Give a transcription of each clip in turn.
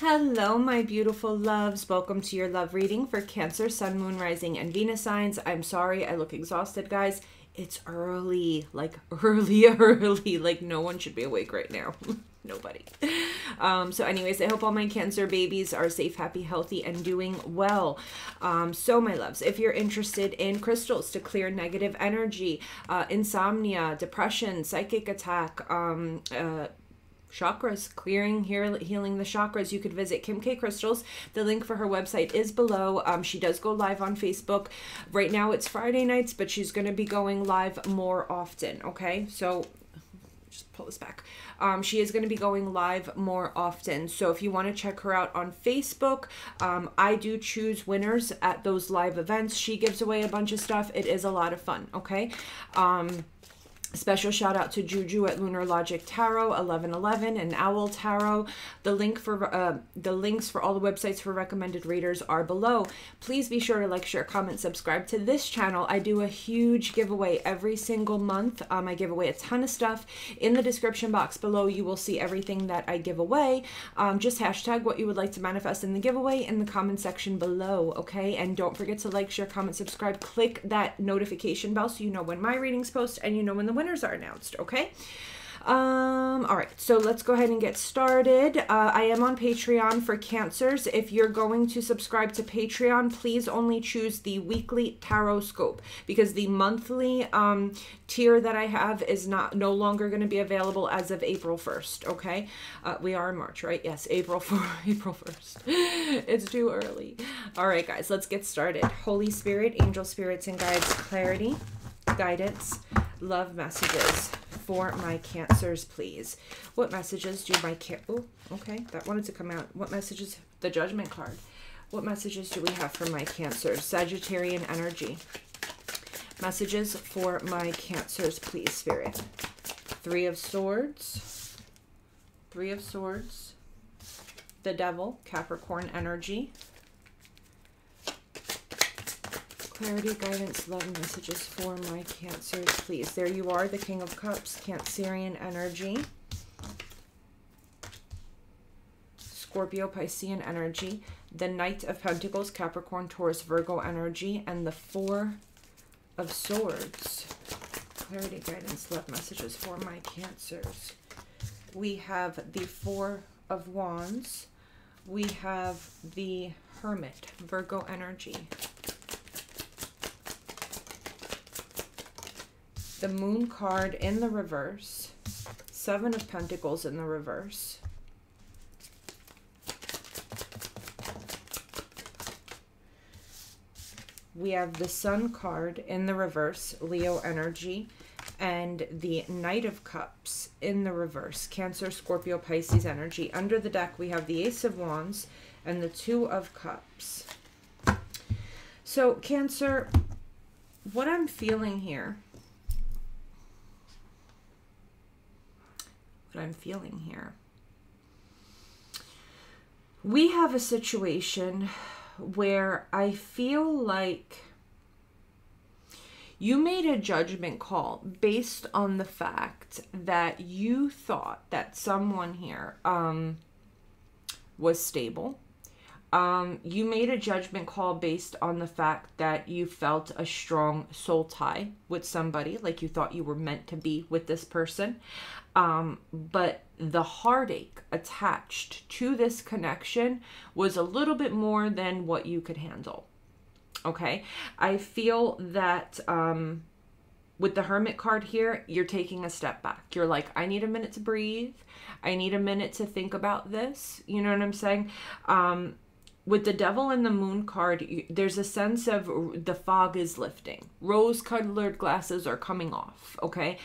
Hello, my beautiful loves. Welcome to your love reading for Cancer, Sun, Moon, Rising, and Venus signs. I'm sorry I look exhausted, guys. It's early, like early. Like no one should be awake right now. Nobody. So anyways, I hope all my Cancer babies are safe, happy, healthy, and doing well. So my loves, if you're interested in crystals to clear negative energy, insomnia, depression, psychic attack, chakras, clearing, healing the chakras, you could visit Kim K Crystals. The link for her website is below. She does go live on Facebook. Right now it's Friday nights, but she's going to be going live more often, okay? So just pull this back. She is going to be going live more often. So if you want to check her out on Facebook, I do choose winners at those live events. She gives away a bunch of stuff. It is a lot of fun, okay? Special shout out to Juju at Lunar Logic Tarot 1111 and Owl Tarot. The link for the links for all the websites for recommended readers are below. Please be sure to like, share, comment, subscribe to this channel. I do a huge giveaway every single month. I give away a ton of stuff. In the description box below, you will see everything that I give away. Just hashtag what you would like to manifest in the giveaway in the comment section below, okay? And don't forget to like, share, comment, subscribe. Click that notification bell so you know when my readings post and you know when the winners are announced, okay? All right, so let's go ahead and get started. I am on Patreon for Cancers. If you're going to subscribe to Patreon, please only choose the weekly tarot scope because the monthly tier that I have is no longer going to be available as of April 1st, okay? We are in March, right? Yes, April 1st. It's too early. All right, guys, let's get started. Holy Spirit, angel spirits and guides, clarity, guidance, love messages for my Cancers, please. What messages do my oh, okay, that wanted to come out. What messages? The Judgment card. What messages do we have for my Cancers? Sagittarian energy. Messages for my Cancers, please, Spirit. Three of Swords. Three of Swords. The Devil, Capricorn energy. Clarity, guidance, love messages for my Cancers, please. There you are, the King of Cups, Cancerian energy. Scorpio, Piscean energy. The Knight of Pentacles, Capricorn, Taurus, Virgo energy. And the Four of Swords. Clarity, guidance, love messages for my Cancers. We have the Four of Wands. We have the Hermit, Virgo energy. The Moon card in the reverse, Seven of Pentacles in the reverse, we have the Sun card in the reverse, Leo energy, and the Knight of Cups in the reverse, Cancer, Scorpio, Pisces energy. Under the deck, we have the Ace of Wands and the Two of Cups. So Cancer, what I'm feeling here, we have a situation where I feel like you made a judgment call based on the fact that you thought that someone here was stable. You made a judgment call based on the fact that you felt a strong soul tie with somebody, like you thought you were meant to be with this person. But the heartache attached to this connection was a little bit more than what you could handle. Okay. I feel that, with the Hermit card here, you're taking a step back. You're like, I need a minute to breathe. I need a minute to think about this. You know what I'm saying? With the Devil and the Moon card, there's a sense of the fog is lifting. Rose-colored glasses are coming off, okay?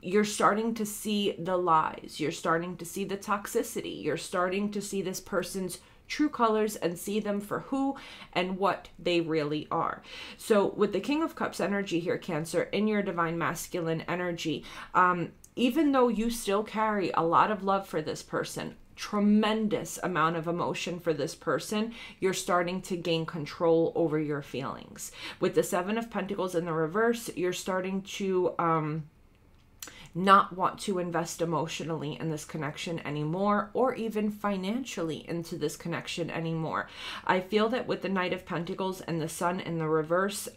You're starting to see the lies. You're starting to see the toxicity. You're starting to see this person's true colors and see them for who and what they really are. So with the King of Cups energy here, Cancer, in your divine masculine energy, even though you still carry a lot of love for this person, tremendous amount of emotion for this person, you're starting to gain control over your feelings. With the Seven of Pentacles in the reverse, you're starting to not want to invest emotionally in this connection anymore, or even financially into this connection anymore. I feel that with the Knight of Pentacles and the Sun in the reverse,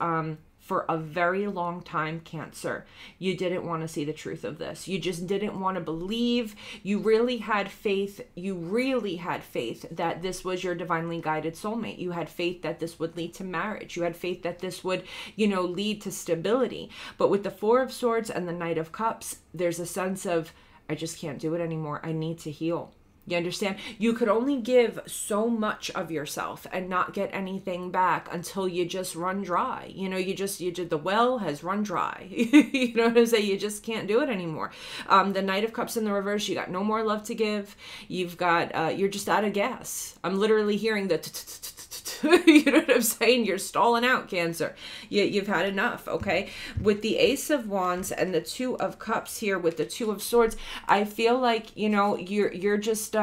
for a very long time, Cancer, you didn't want to see the truth of this. You just didn't want to believe. You really had faith. You really had faith that this was your divinely guided soulmate. You had faith that this would lead to marriage. You had faith that this would, you know, lead to stability. But with the Four of Swords and the Knight of Cups, there's a sense of, I just can't do it anymore. I need to heal. You understand? You could only give so much of yourself and not get anything back until you just run dry. You know, the well has run dry. You know what I'm saying? You just can't do it anymore. The Knight of Cups in the reverse, you got no more love to give. You've got, you're just out of gas. I'm literally hearing the you know what I'm saying? You're stalling out, Cancer. You've had enough, okay? With the Ace of Wands and the Two of Cups here with the Two of Swords, I feel like, you know, you're just,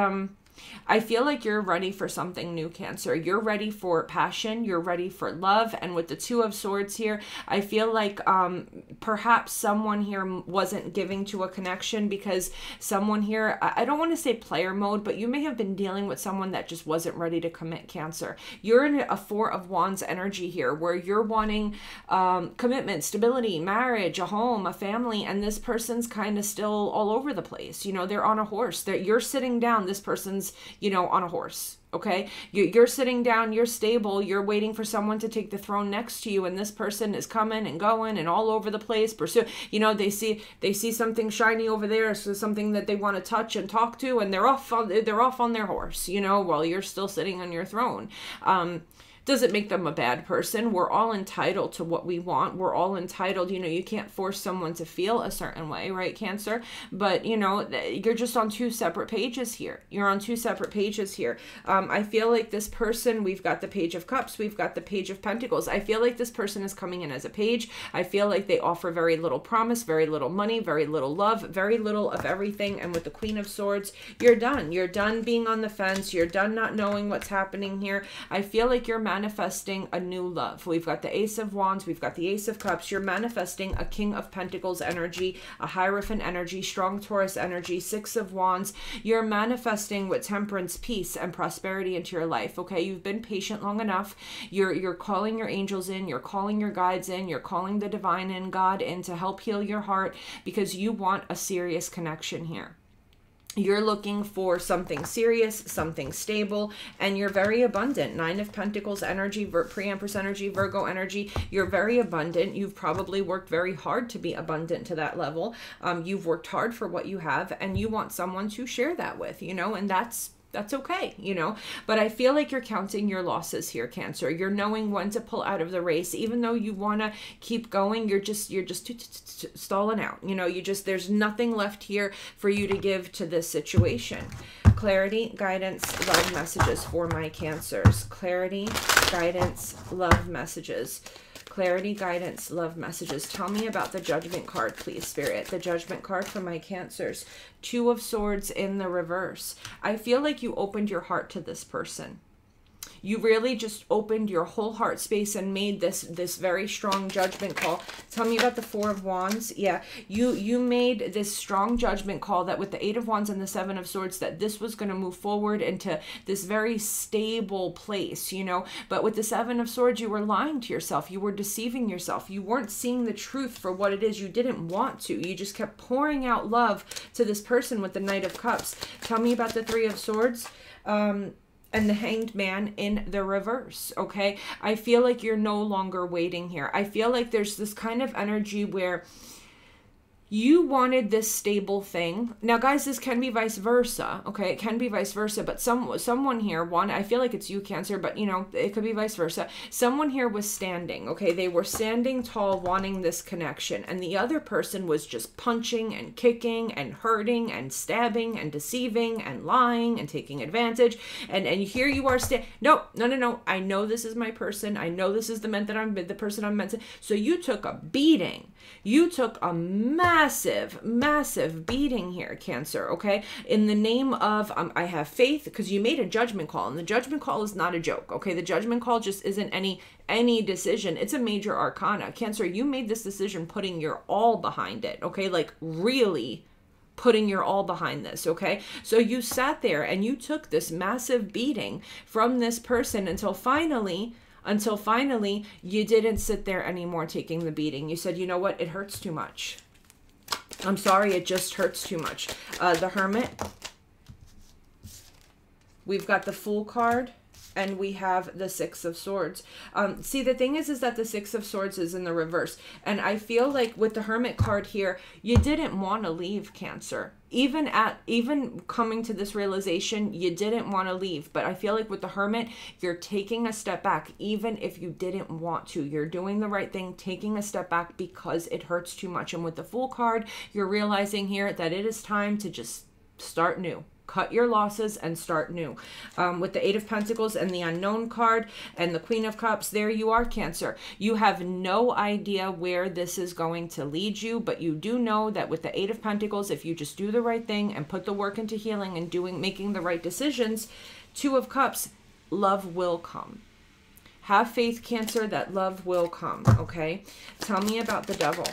I feel like you're ready for something new, Cancer. You're ready for passion. You're ready for love. And with the Two of Swords here, I feel like perhaps someone here wasn't giving to a connection because someone here, I don't want to say player mode, but you may have been dealing with someone that just wasn't ready to commit, Cancer. You're in a Four of Wands energy here where you're wanting commitment, stability, marriage, a home, a family, and this person's kind of still all over the place. You know, they're on a horse. You're sitting down. This person's, you know, on a horse, okay? You're sitting down, you're stable, you're waiting for someone to take the throne next to you, and this person is coming and going and all over the place, pursue, you know, they see something shiny over there, so something that they want to touch and talk to, and they're off on their horse, you know, while you're still sitting on your throne. Doesn't make them a bad person. We're all entitled to what we want. We're all entitled. You know, you can't force someone to feel a certain way, right, Cancer? But, you know, you're just on two separate pages here. You're on two separate pages here. I feel like this person, we've got the Page of Cups. We've got the Page of Pentacles. I feel like this person is coming in as a page. I feel like they offer very little promise, very little money, very little love, very little of everything. And with the Queen of Swords, you're done. You're done being on the fence. You're done not knowing what's happening here. I feel like you're manifesting a new love. We've got the Ace of Wands, we've got the Ace of Cups. You're manifesting a King of Pentacles energy, a Hierophant energy, strong Taurus energy, Six of Wands. You're manifesting with temperance, peace, and prosperity into your life, okay? You've been patient long enough. You're calling your angels in, you're calling your guides in, you're calling the divine in, God in, to help heal your heart because you want a serious connection here. You're looking for something serious, something stable, and you're very abundant. Nine of Pentacles energy, Pre-Empress energy, Virgo energy. You're very abundant. You've probably worked very hard to be abundant to that level. You've worked hard for what you have, and you want someone to share that with, you know, and that's okay, you know, but I feel like you're counting your losses here, Cancer. You're knowing when to pull out of the race, even though you want to keep going. You're just stalling out. You know, there's nothing left here for you to give to this situation. Clarity, guidance, love messages for my Cancers. Clarity, guidance, love messages. Clarity, guidance, love messages. Tell me about the Judgment card, please, Spirit. The Judgment card for my Cancers. Two of Swords in the reverse. I feel like you opened your heart to this person. You really just opened your whole heart space and made this very strong judgment call. Tell me about the Four of Wands. Yeah, you made this strong judgment call that with the Eight of Wands and the Seven of Swords that this was going to move forward into this very stable place, you know. But with the Seven of Swords, you were lying to yourself. You were deceiving yourself. You weren't seeing the truth for what it is. You didn't want to. You just kept pouring out love to this person with the Knight of Cups. Tell me about the Three of Swords. And the Hanged Man in the reverse, okay? I feel like you're no longer waiting here. I feel like there's this kind of energy where you wanted this stable thing. Now, guys, this can be vice versa, okay? It can be vice versa, but someone here I feel like it's you, Cancer, but, you know, it could be vice versa. Someone here was standing, okay? They were standing tall wanting this connection, and the other person was just punching and kicking and hurting and stabbing and deceiving and lying and taking advantage, and here you are standing. No, no, no, no. I know this is my person. I know this is the person I'm meant to. So you took a beating. You took a massive massive, massive beating here, Cancer, okay? In the name of, I have faith, because you made a judgment call, and the judgment call is not a joke, okay? The judgment call just isn't any decision. It's a major arcana. Cancer, you made this decision putting your all behind it, okay? Like, really putting your all behind this, okay? So you sat there and you took this massive beating from this person until finally you didn't sit there anymore taking the beating. You said, you know what? It hurts too much. I'm sorry, it just hurts too much. The Hermit. We've got the Fool card. And we have the Six of Swords. See, the thing is that the Six of Swords is in the reverse. And I feel like with the Hermit card here, you didn't want to leave, Cancer. Even coming to this realization, you didn't want to leave. But I feel like with the Hermit, you're taking a step back, even if you didn't want to. You're doing the right thing, taking a step back because it hurts too much. And with the Fool card, you're realizing here that it is time to just start new. Cut your losses and start new. With the Eight of Pentacles and the Unknown card and the Queen of Cups, there you are, Cancer. You have no idea where this is going to lead you, but you do know that with the Eight of Pentacles, if you just do the right thing and put the work into healing and making the right decisions, Two of Cups, love will come. Have faith, Cancer, that love will come, okay? Tell me about the Devil.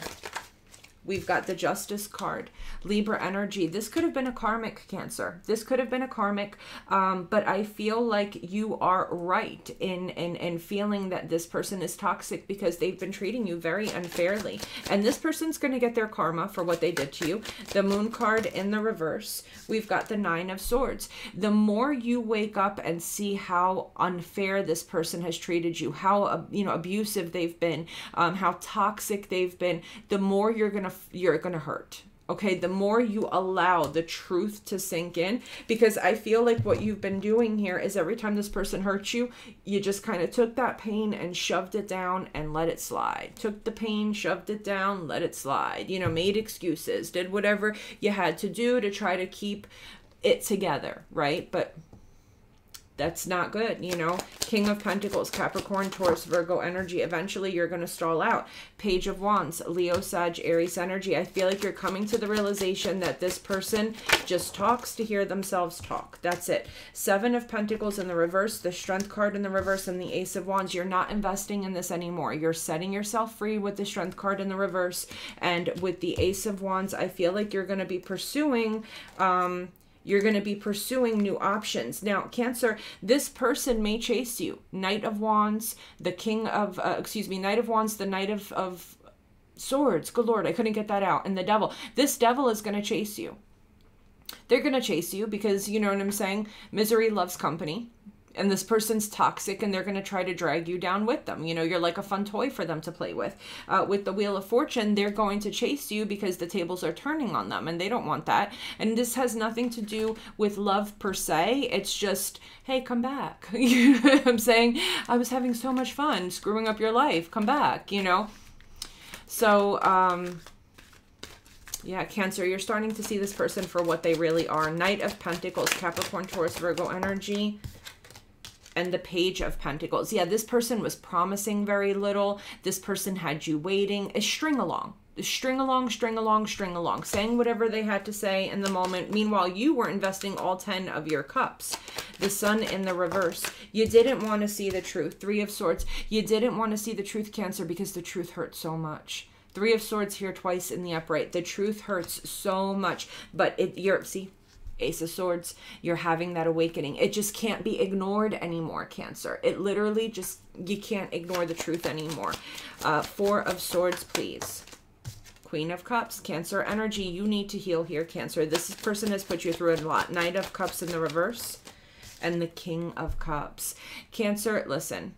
We've got the Justice card, Libra energy. This could have been a karmic, Cancer. This could have been a karmic, but I feel like you are right in feeling that this person is toxic because they've been treating you very unfairly. And this person's going to get their karma for what they did to you. The Moon card in the reverse. We've got the Nine of Swords. The more you wake up and see how unfair this person has treated you, how abusive they've been, how toxic they've been, the more you're gonna hurt, okay? The more you allow the truth to sink in, because I feel like what you've been doing here is every time this person hurts you, you just kind of took that pain and shoved it down and let it slide. Took the pain, shoved it down, let it slide, you know, made excuses, did whatever you had to do to try to keep it together, right? But that's not good, you know. King of Pentacles, Capricorn, Taurus, Virgo energy. Eventually, you're going to stall out. Page of Wands, Leo, Sag, Aries energy. I feel like you're coming to the realization that this person just talks to hear themselves talk. That's it. Seven of Pentacles in the reverse, the Strength card in the reverse, and the Ace of Wands. You're not investing in this anymore. You're setting yourself free with the Strength card in the reverse. And with the Ace of Wands, I feel like you're going to be pursuing... You're going to be pursuing new options. Now, Cancer, this person may chase you. Knight of Wands, the King of, Knight of Wands, the Knight of Swords. Good Lord, I couldn't get that out. And the Devil. This Devil is going to chase you. They're going to chase you because, you know what I'm saying, misery loves company. And this person's toxic and they're going to try to drag you down with them. You know, you're like a fun toy for them to play with. With the Wheel of Fortune, they're going to chase you because the tables are turning on them and they don't want that. And this has nothing to do with love per se. It's just, hey, come back. You know what I'm saying? I was having so much fun screwing up your life. Come back, you know? So, yeah, Cancer, you're starting to see this person for what they really are. Knight of Pentacles, Capricorn, Taurus, Virgo energy. And the Page of Pentacles. Yeah, this person was promising very little. This person had you waiting. A string along. String along, string along, string along. Saying whatever they had to say in the moment. Meanwhile, you were investing all 10 of your cups. The Sun in the reverse. You didn't want to see the truth. Three of Swords. You didn't want to see the truth, Cancer, because the truth hurts so much. Three of Swords here twice in the upright. The truth hurts so much. But see? Ace of Swords, you're having that awakening. It just can't be ignored anymore, Cancer. It literally just, you can't ignore the truth anymore. Four of Swords, please. Queen of Cups, Cancer energy. You need to heal here, Cancer. This person has put you through a lot. Knight of Cups in the reverse and the King of Cups. Cancer, listen.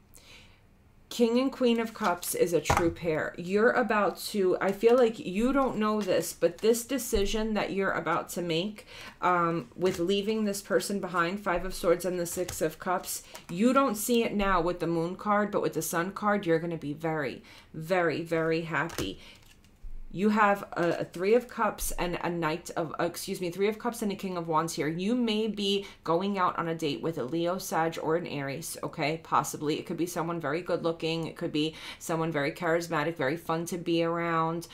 King and Queen of Cups is a true pair. You're about to, I feel like you don't know this, but this decision that you're about to make with leaving this person behind, Five of Swords and the Six of Cups, you don't see it now with the Moon card, but with the Sun card, you're going to be very, very, very happy. You have a Three of Cups and a Three of Cups and a King of Wands here. You may be going out on a date with a Leo, Sag, or an Aries, okay? Possibly. It could be someone very good looking. It could be someone very charismatic, very fun to be around.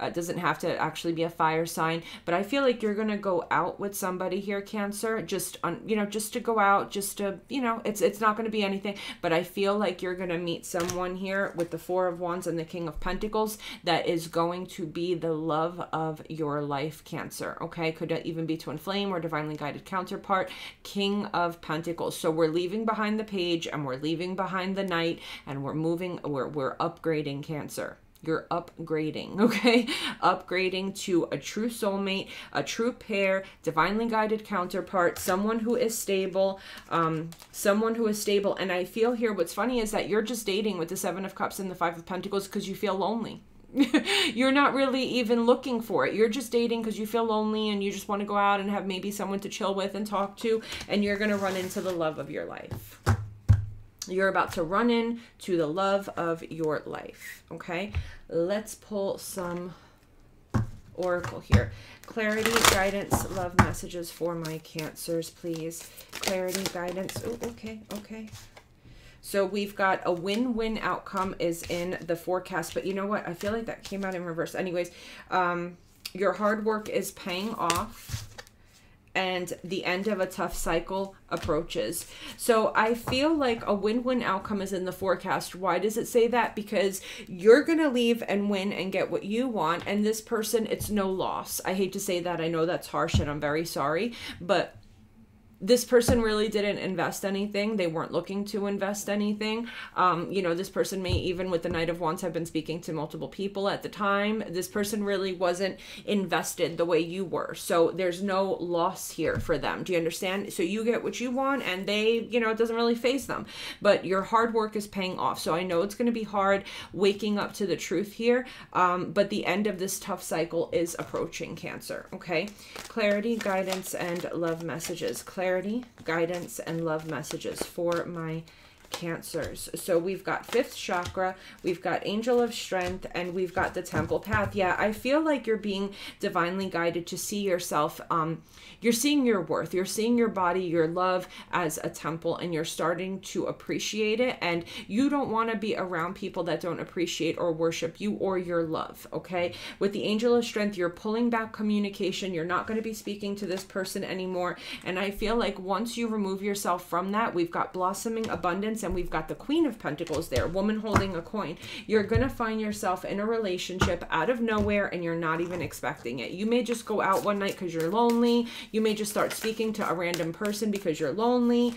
It doesn't have to actually be a fire sign, but I feel like you're going to go out with somebody here, Cancer, just on, you know, just to go out, just to, you know, it's not going to be anything, but I feel like you're going to meet someone here with the Four of Wands and the King of Pentacles that is going to be the love of your life, Cancer. Okay. Could even be twin flame or divinely guided counterpart, King of Pentacles. So we're leaving behind the page and we're leaving behind the knight and we're moving, we're upgrading, Cancer. You're upgrading, okay? Upgrading to a true soulmate, a true pair, divinely guided counterpart, someone who is stable, And I feel here, what's funny is that you're just dating with the Seven of Cups and the Five of Pentacles because you feel lonely. You're not really even looking for it. You're just dating because you feel lonely and you just want to go out and have maybe someone to chill with and talk to, and you're going to run into the love of your life. You're about to run in to the love of your life, okay? Let's pull some oracle here. Clarity, guidance, love messages for my Cancers, please. Clarity, guidance. Oh, okay, okay. So we've got a win-win outcome is in the forecast, but you know what? I feel like that came out in reverse. Anyways, your hard work is paying off. And the end of a tough cycle approaches. So I feel like a win-win outcome is in the forecast. Why does it say that? Because you're going to leave and win and get what you want. And this person, it's no loss. I hate to say that. I know that's harsh and I'm very sorry. But this person really didn't invest anything. They weren't looking to invest anything. You know, this person may even with the Knight of Wands have been speaking to multiple people at the time. This person really wasn't invested the way you were. So there's no loss here for them. Do you understand? So you get what you want and they, you know, it doesn't really faze them, but your hard work is paying off. So I know it's going to be hard waking up to the truth here. But the end of this tough cycle is approaching, Cancer. Okay. Clarity, guidance, and love messages. Clarity, guidance, and love messages for my Cancers. So we've got fifth chakra, we've got angel of strength, and we've got the temple path. Yeah, I feel like you're being divinely guided to see yourself. You're seeing your worth, you're seeing your body, your love as a temple, and you're starting to appreciate it. And you don't want to be around people that don't appreciate or worship you or your love. Okay. With the angel of strength, you're pulling back communication. You're not going to be speaking to this person anymore. And I feel like once you remove yourself from that, we've got blossoming abundance. And we've got the Queen of Pentacles there, woman holding a coin. You're going to find yourself in a relationship out of nowhere and you're not even expecting it. You may just go out one night because you're lonely. You may just start speaking to a random person because you're lonely.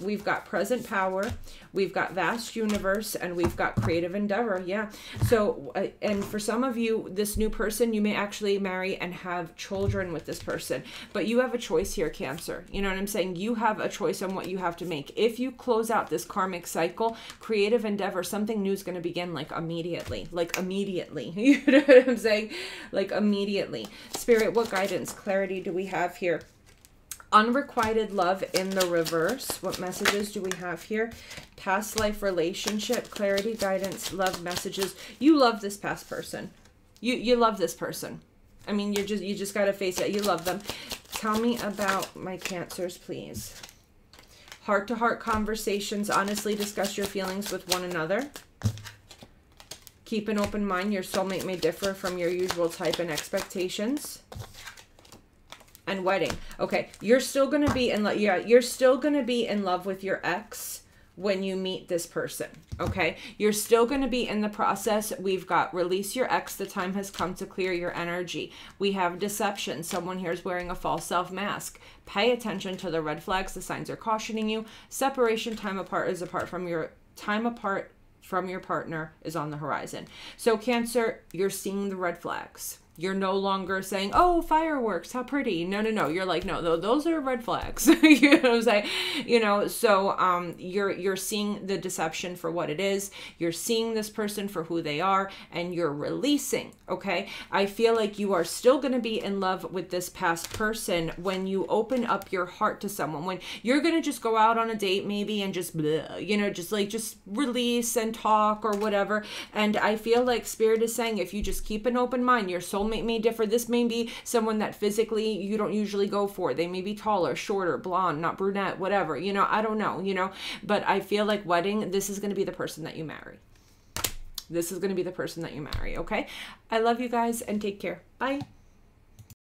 We've got present power. We've got vast universe and we've got creative endeavor. Yeah. So, and for some of you, this new person, you may actually marry and have children with this person, but you have a choice here, Cancer. You know what I'm saying? You have a choice on what you have to make. If you close out this karmic cycle, creative endeavor, something new is going to begin like immediately, you know what I'm saying? Like immediately. Spirit, what guidance, clarity do we have here? Unrequited love in the reverse. What messages do we have here? Past life relationship, clarity, guidance, love messages. You love this past person. You love this person. I mean, you just got to face it. You love them. Tell me about my Cancers, please. Heart-to-heart conversations. Honestly discuss your feelings with one another. Keep an open mind. Your soulmate may differ from your usual type and expectations. And wedding. Okay, you're still going to be in love. Yeah, you're still going to be in love with your ex when you meet this person. Okay, you're still going to be in the process. We've got release your ex. The time has come to clear your energy. We have deception. Someone here is wearing a false self mask. Pay attention to the red flags. The signs are cautioning you. Separation time apart from your partner is on the horizon. So Cancer, you're seeing the red flags. You're no longer saying, oh, fireworks, how pretty. No, no, no. You're like, no, those are red flags. You know what I'm saying? You know, so you're seeing the deception for what it is. You're seeing this person for who they are and you're releasing, okay? I feel like you are still going to be in love with this past person when you open up your heart to someone, when you're going to just go out on a date maybe and just, bleh, you know, just release and talk or whatever. And I feel like Spirit is saying, if you just keep an open mind, your soul may differ. This may be someone that physically you don't usually go for. They may be taller, shorter, blonde, not brunette, whatever, you know, I don't know, you know, but I feel like wedding, this is going to be the person that you marry. This is going to be the person that you marry, okay? I love you guys and take care. Bye.